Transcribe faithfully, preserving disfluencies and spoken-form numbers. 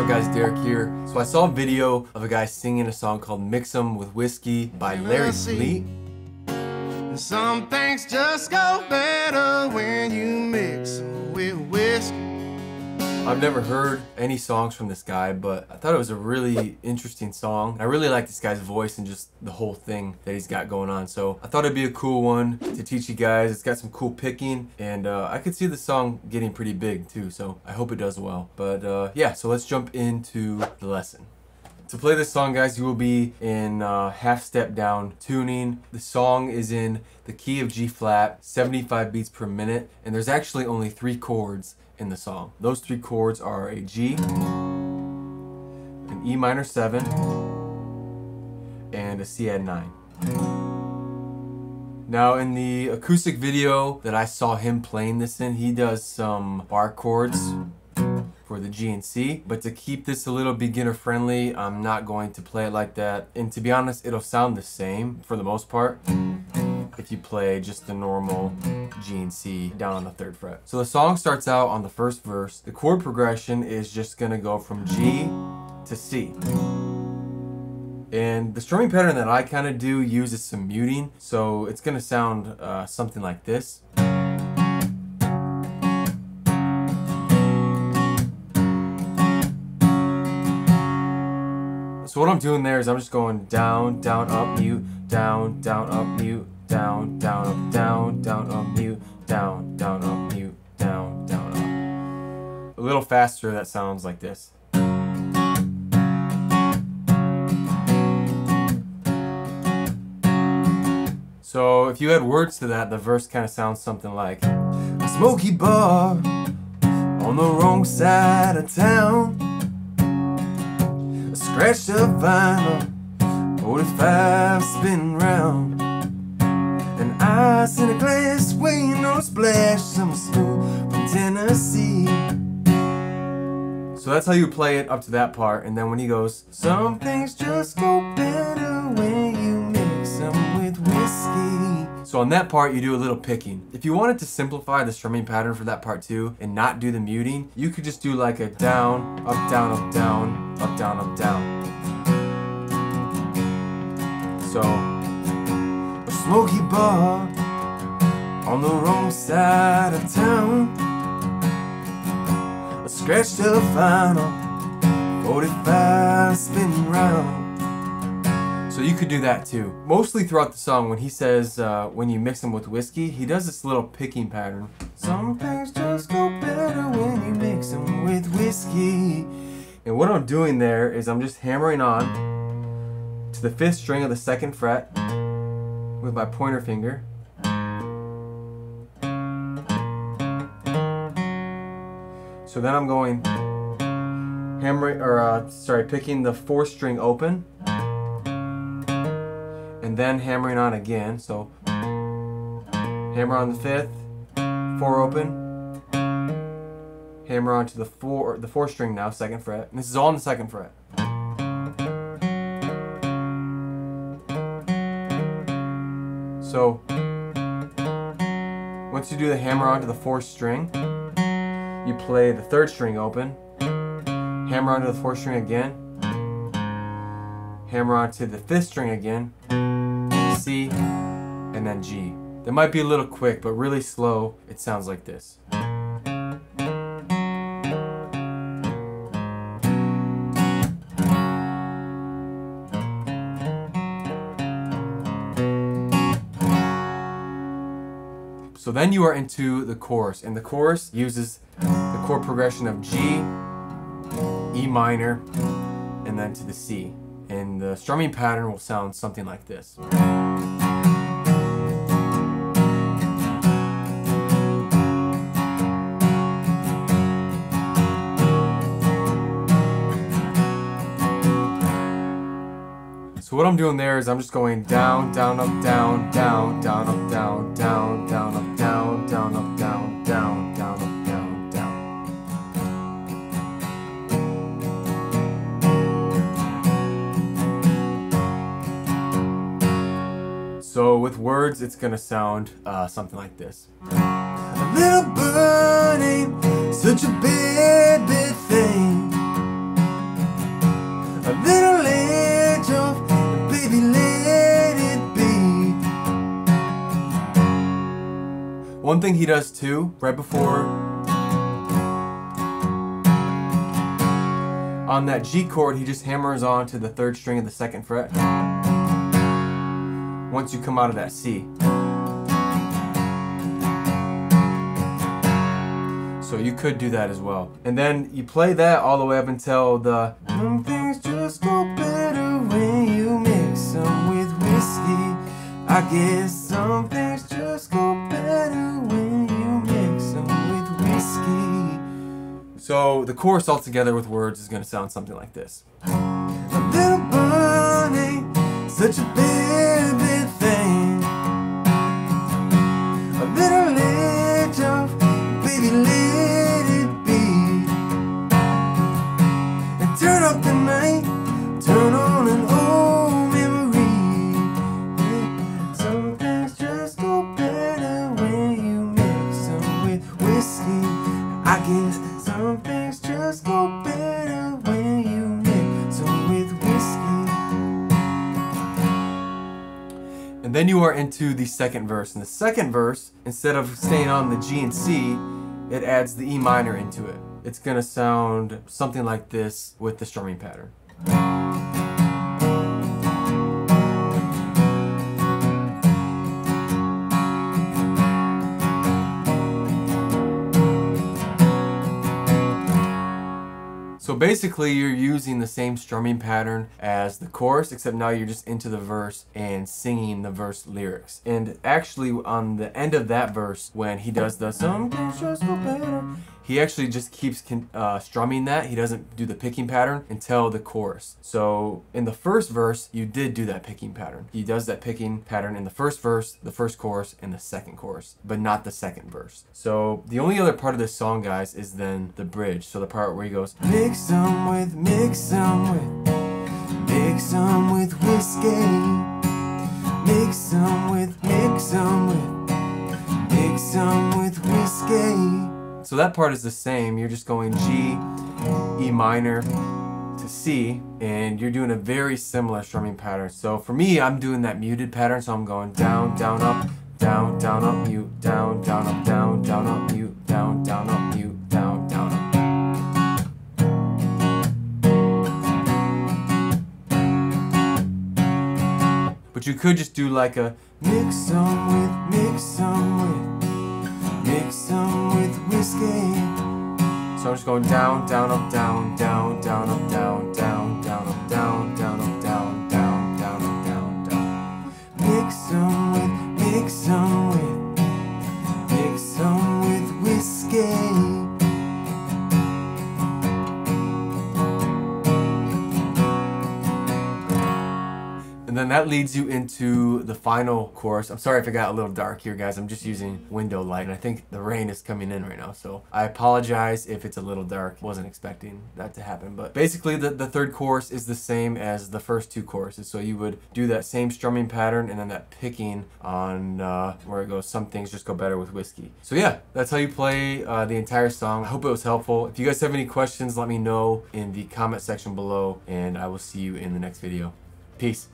up guys, Derek here. So I saw a video of a guy singing a song called Mix 'Em With Whiskey by Larry Fleet. Some things just go better when you mix 'em with whiskey. I've never heard any songs from this guy, but I thought it was a really interesting song. I really like this guy's voice and just the whole thing that he's got going on. So I thought it'd be a cool one to teach you guys. It's got some cool picking, and uh, I could see the song getting pretty big too, so I hope it does well. But uh, yeah, so let's jump into the lesson. To play this song, guys, you will be in uh, half step down tuning. The song is in the key of G flat, seventy-five beats per minute, and there's actually only three chords in the song. Those three chords are a G, an E minor seven, and a C add nine. Now, in the acoustic video that I saw him playing this in, he does some bar chords for the G and C, but to keep this a little beginner friendly, I'm not going to play it like that. And to be honest, it'll sound the same for the most part if you play just the normal G and C down on the third fret. So the song starts out on the first verse. The chord progression is just gonna go from G to C. And the strumming pattern that I kind of do uses some muting, so it's gonna sound uh, something like this. So what I'm doing there is I'm just going down, down, up, mute, down, down, up, mute, down, down, up, down, down, up, mute, down, down, up, mute, down, down, up. A little faster, that sounds like this. So if you add words to that, the verse kind of sounds something like a smoky bar on the wrong side of town. Scratched up vinyl, forty-five spinning round. And ice in a glass, waiting on a splash. I'm a spoon from Tennessee. So that's how you play it up to that part, and then when he goes, some things just go better when you mix 'em with whiskey. So on that part, you do a little picking. If you wanted to simplify the strumming pattern for that part too, and not do the muting, you could just do like a down, up, down, up, down, up, down, up, down. So, a smoky bar on the wrong side of town. A scratched up vinyl, forty-five spinning round. So you could do that too. Mostly throughout the song, when he says, uh, when you mix them with whiskey, he does this little picking pattern. Some things just go better when you mix them with whiskey. And what I'm doing there is I'm just hammering on to the fifth string of the second fret with my pointer finger. So then I'm going hammering, or uh, sorry, picking the fourth string open, and then hammering on again. So hammer on the fifth, four open. Hammer on to the four, the fourth string now, second fret. And this is all on the second fret. So once you do the hammer on to the fourth string, you play the third string open, hammer on to the fourth string again, hammer on to the fifth string again, C, and then G. That might be a little quick, but really slow, it sounds like this. So then you are into the chorus, and the chorus uses the chord progression of G, E minor, and then to the C. And the strumming pattern will sound something like this. So what I'm doing there is I'm just going down, down, up, down, down, down, up, down, down, down, up, down, down, up, down, down, down, up, down, down. So with words, it's gonna sound uh, something like this. A little bird ain't such a bad, bad thing. One thing he does too, right before, on that G chord, he just hammers on to the third string of the second fret. Once you come out of that C. So you could do that as well. And then you play that all the way up until the some things just go better when you mix them with whiskey. I guess some things just go better when you mix them with whiskey. So the chorus all together with words is going to sound something like this. A little bunny, such a baby thing. A little edge of baby little. Turn up the night, turn on an old memory. Some things just go better when you mix them with whiskey. I guess some things just go better when you mix them with whiskey. And then you are into the second verse. And the second verse, instead of staying on the G and C, it adds the E minor into it. It's gonna sound something like this with the strumming pattern. So basically you're using the same strumming pattern as the chorus, except now you're just into the verse and singing the verse lyrics. And actually on the end of that verse, when he does the something's just go better, he actually just keeps uh, strumming that. He doesn't do the picking pattern until the chorus. So in the first verse, you did do that picking pattern. He does that picking pattern in the first verse, the first chorus, and the second chorus, but not the second verse. So the only other part of this song, guys, is then the bridge. So the part where he goes, mix 'em with, mix 'em with, mix 'em with whiskey. Mix 'em with, mix 'em with, mix 'em with whiskey. So that part is the same. You're just going G, E minor to C, and you're doing a very similar strumming pattern. So for me, I'm doing that muted pattern, so I'm going down, down, up, down, down, up, mute, down, down, up, down, down, up, mute, down, down, up, mute, down, down, up. But you could just do like a mix 'em with, mix 'em with. Mix 'em with whiskey. So I'm just going down, down, up, down, down, down, up, down, down, down, up, down, down, up, down, down, down, up, down, down. Mix 'em with, mix 'em with, mix 'em with whiskey. And then that leads you into the final chorus. I'm sorry if it got a little dark here, guys. I'm just using window light, and I think the rain is coming in right now, so I apologize if it's a little dark. Wasn't expecting that to happen, but basically the, the third chorus is the same as the first two choruses. So you would do that same strumming pattern and then that picking on uh, where it goes, some things just go better with whiskey. So yeah, that's how you play uh, the entire song. I hope it was helpful. If you guys have any questions, let me know in the comment section below, and I will see you in the next video. Peace.